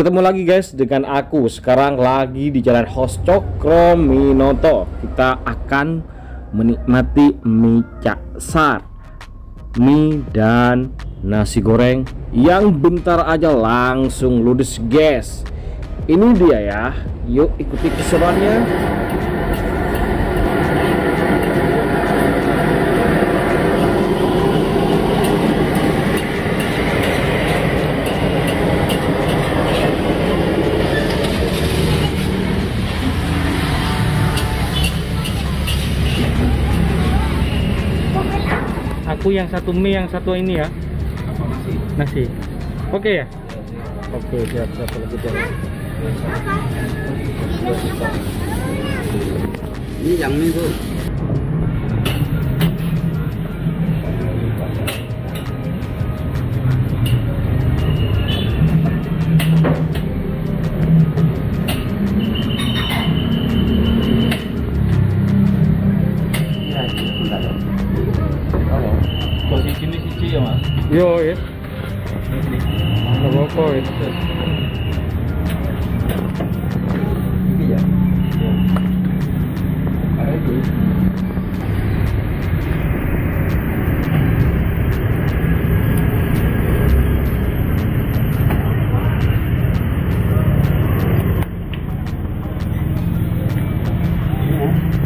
Ketemu lagi guys dengan aku sekarang lagi di Jalan Hos Cokrominoto. Kita akan menikmati mie caksar, mie dan nasi goreng yang bentar aja langsung ludes guys. Ini dia ya, yuk ikuti keseruannya. Aku yang satu mie, yang satu ini ya, nasi. Oke ya, oke siap, satu lagi ini yang mie tuh. Yo ya, nggak apa-apa ya.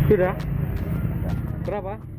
Sudah berapa?